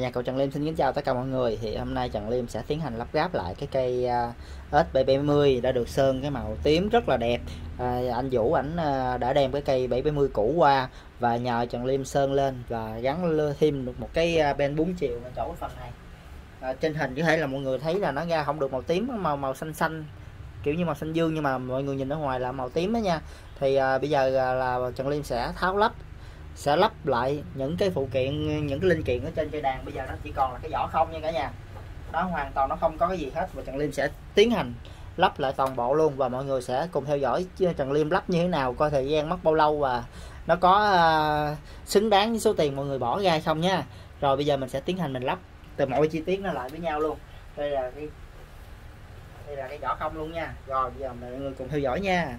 Nhà cầu Trần Liêm xin kính chào tất cả mọi người. Thì hôm nay Trần Liêm sẽ tiến hành lắp ráp lại cái cây S770 đã được sơn cái màu tím rất là đẹp. Anh Vũ ảnh đã đem cái cây 770 cũ qua và nhờ Trần Liêm sơn lên và gắn thêm được một cái bên 4 chiều ở chỗ phần này. Trên hình có thể là mọi người thấy là nó ra không được màu tím, màu xanh xanh, kiểu như màu xanh dương, nhưng mà mọi người nhìn ở ngoài là màu tím đó nha. Thì bây giờ là Trần Liêm sẽ tháo lắp, sẽ lắp lại những cái phụ kiện, những cái linh kiện ở trên cây đàn. Bây giờ nó chỉ còn là cái vỏ không nha cả nhà, nó hoàn toàn nó không có cái gì hết. Và Trần Liêm sẽ tiến hành lắp lại toàn bộ luôn, và mọi người sẽ cùng theo dõi Trần Liêm lắp như thế nào, coi thời gian mất bao lâu và nó có xứng đáng với số tiền mọi người bỏ ra không nha. Rồi bây giờ mình sẽ tiến hành mình lắp từ mọi chi tiết nó lại với nhau luôn. Đây là cái vỏ không luôn nha. Rồi bây giờ mọi người cùng theo dõi nha.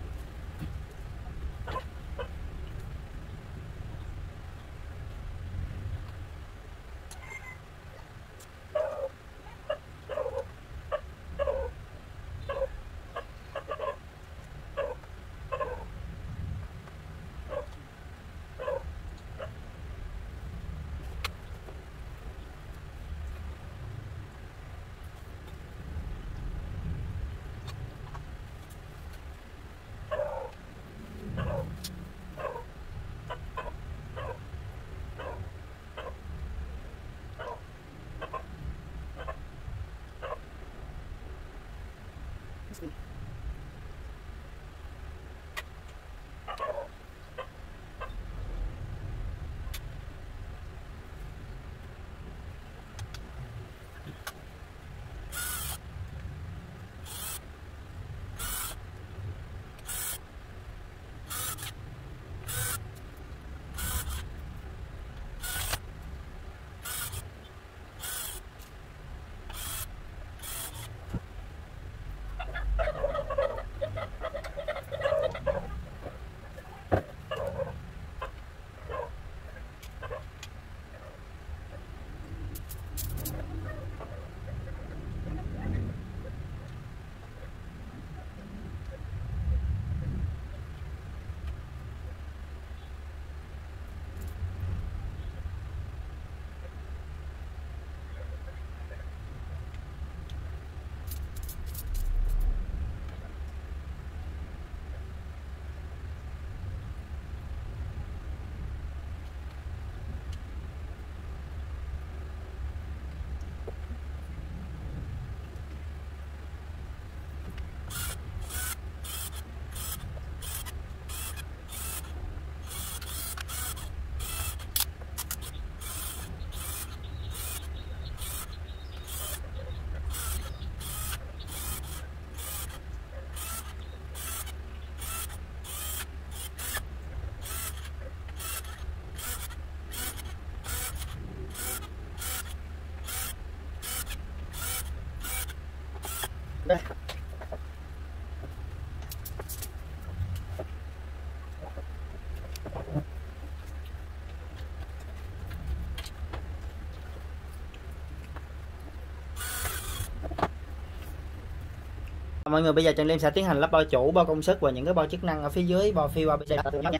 Mọi người, bây giờ Trần Liêm sẽ tiến hành lắp bao chủ, bao công suất và những cái bao chức năng ở phía dưới, bao phiêu, bao bc nha.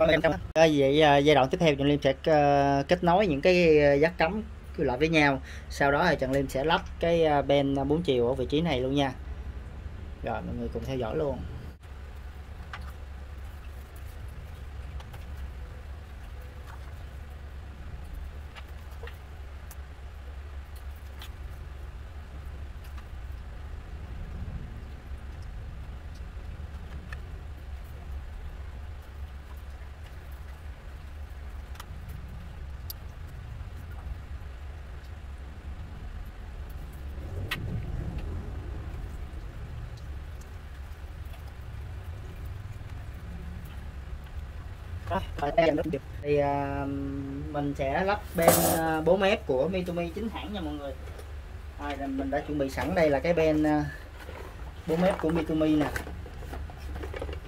Vâng, em cảm ơn. Vậy giai đoạn tiếp theo Trần Liêm sẽ kết nối những cái giác cắm lại với nhau. Sau đó thì Trần Liêm sẽ lắp cái ben 4 chiều ở vị trí này luôn nha. Rồi mọi người cùng theo dõi luôn. Thì mình sẽ lắp ben 4m của Mitomi chính hãng nha mọi người. Mình đã chuẩn bị sẵn đây là cái ben 4m của Mitomi nè.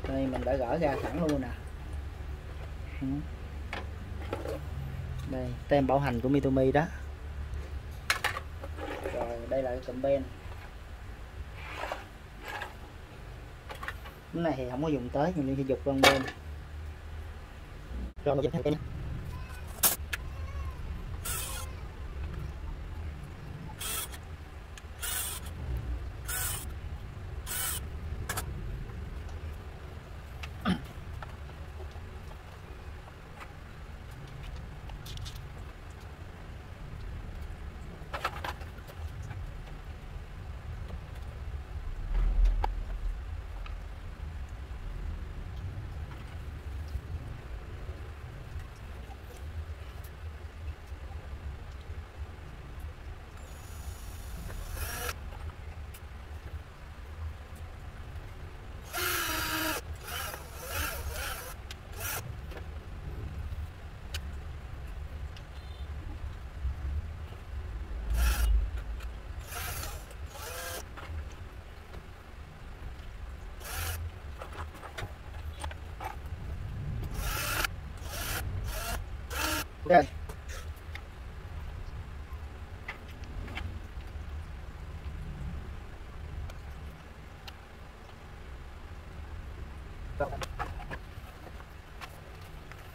Đây mình đã gỡ ra sẵn luôn nè. Đây tem bảo hành của Mitomi đó. Rồi đây là cái cụm ben. Cái này thì không có dùng tới, mình sẽ giục con ben. Rồi, đây.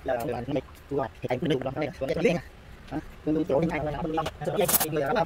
Là bạn này của bạn thì anh cũng được đó này, bạn biết hả? Tôi chỗ này là bên này. Đó là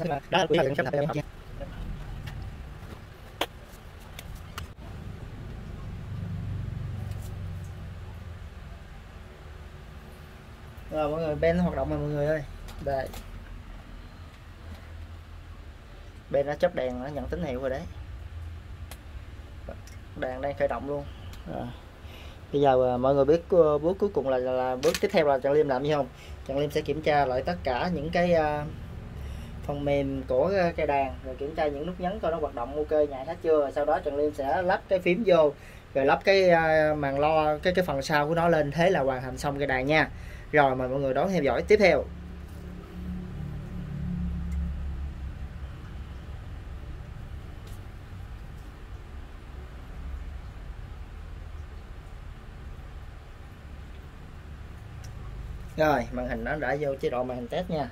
rồi mọi người, ben hoạt động rồi mọi người ơi. Đây ben đã chớp đèn, nó nhận tín hiệu rồi đấy, đèn đang khởi động luôn. Bây giờ mọi người biết bước cuối cùng là bước tiếp theo là Trần Liêm làm gì không? Trần Liêm sẽ kiểm tra lại tất cả những cái phần mềm của cây đàn, rồi kiểm tra những nút nhấn coi nó hoạt động ok, nhạy hết chưa. Rồi sau đó Trần Liêm sẽ lắp cái phím vô, rồi lắp cái màn lo, cái phần sau của nó lên, thế là hoàn thành xong cây đàn nha. Rồi mời mọi người đón theo dõi tiếp theo. Rồi màn hình nó đã vô chế độ màn hình test nha.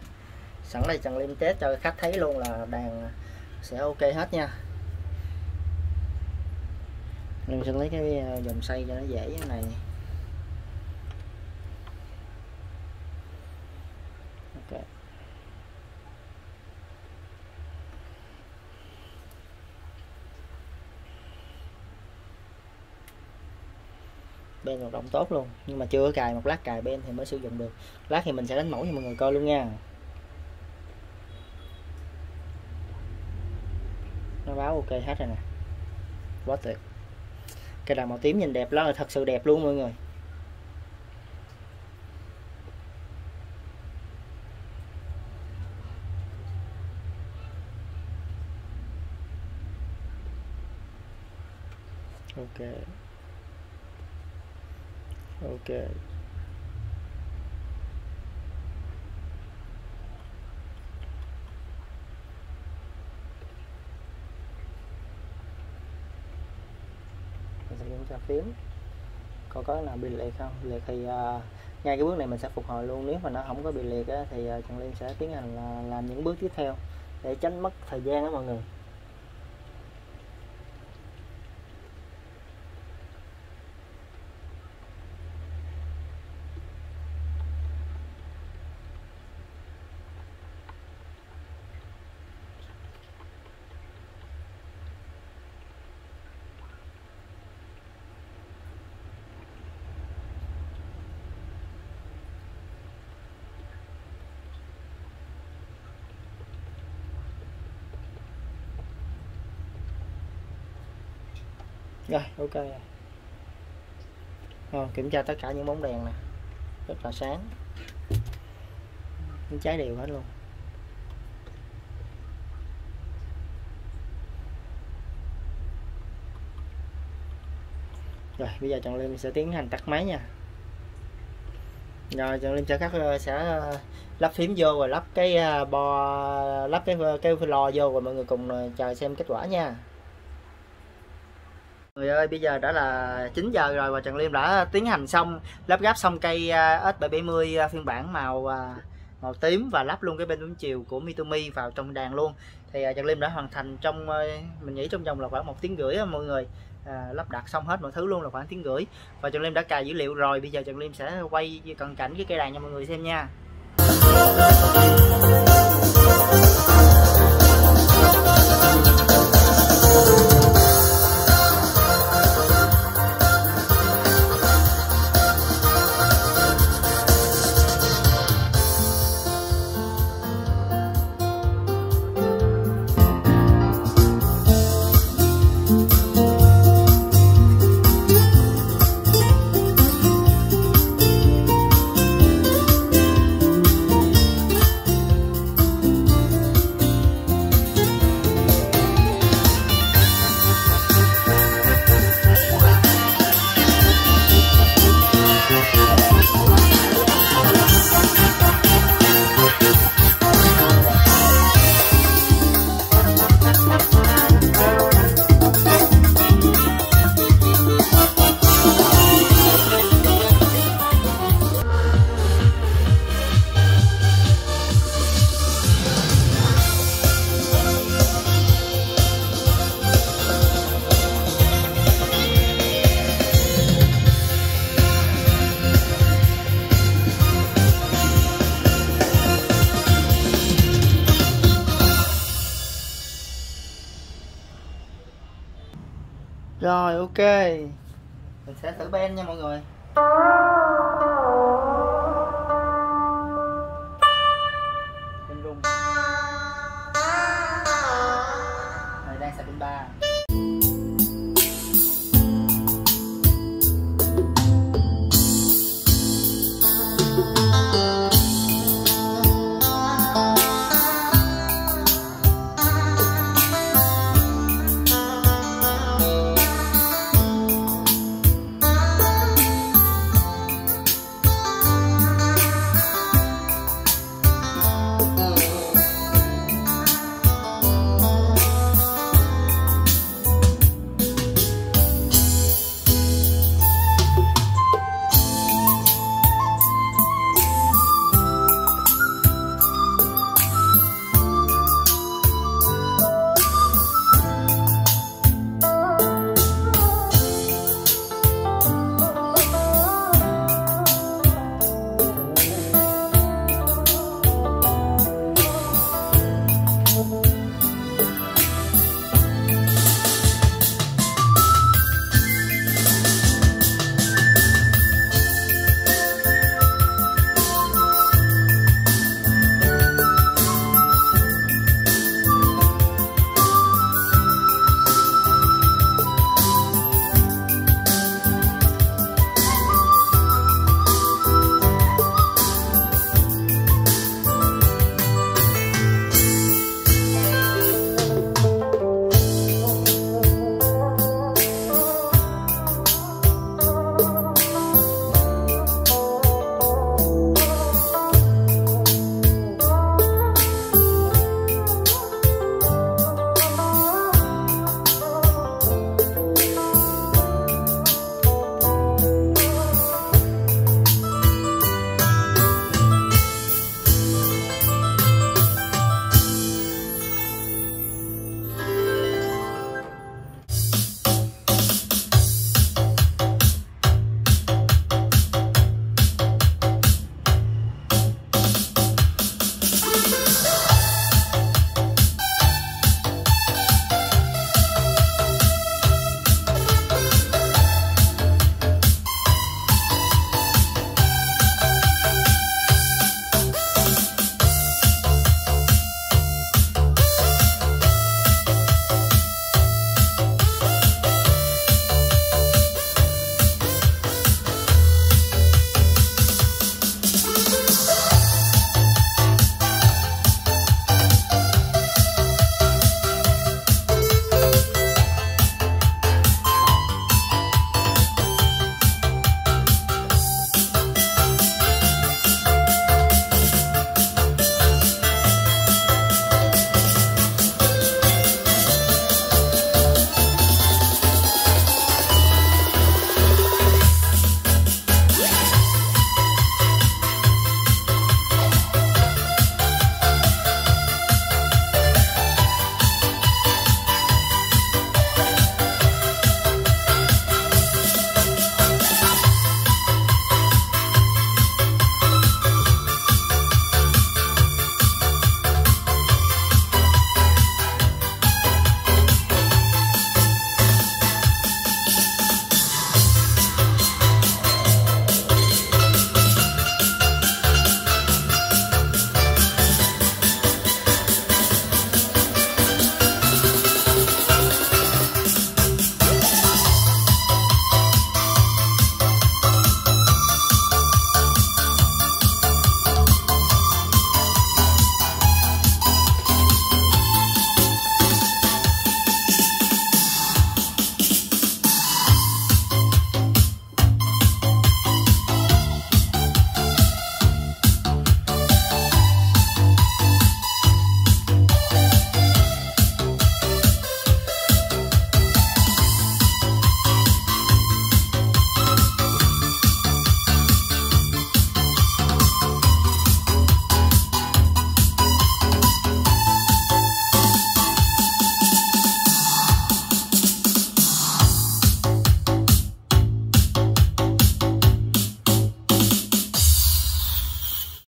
Sẵn đây Trần Liêm test cho khách thấy luôn là đàn sẽ ok hết nha. Mình sẽ lấy cái dòng xay cho nó dễ cái này. Ok. bên hoạt động tốt luôn, nhưng mà chưa cài, một lát cài bên thì mới sử dụng được. Lát thì mình sẽ đánh mẫu cho mọi người coi luôn nha. Nó báo ok hết rồi nè, quá tuyệt. Cái đàn màu tím nhìn đẹp lắm, là thật sự đẹp luôn mọi người. Ok. Mình sẽ kiểm tra phím coi có nào bị liệt không. Liệt thì ngay cái bước này mình sẽ phục hồi luôn. Nếu mà nó không có bị liệt á, thì Trần Liêm sẽ tiến hành làm những bước tiếp theo để tránh mất thời gian đó mọi người. Rồi, ok rồi. Kiểm tra tất cả những bóng đèn nè, rất là sáng, những trái đều hết luôn. Rồi bây giờ Trần Liêm sẽ tiến hành tắt máy nha. Rồi Trần Liêm sẽ lắp phím vô rồi lắp cái bo, lắp cái lo vô rồi mọi người cùng chờ xem kết quả nha. Người ơi, bây giờ đã là 9 giờ rồi và Trần Liêm đã tiến hành xong, lắp ráp xong cây S770 phiên bản màu tím và lắp luôn cái bên uốn chiều của Mitomi vào trong đàn luôn. Thì Trần Liêm đã hoàn thành trong, mình nghĩ trong vòng là khoảng 1 tiếng rưỡi mọi người. Lắp đặt xong hết mọi thứ luôn là khoảng 1 tiếng rưỡi. Và Trần Liêm đã cài dữ liệu rồi, bây giờ Trần Liêm sẽ quay cận cảnh cái cây đàn cho mọi người xem nha. Rồi ok, mình sẽ thử bên nha mọi người.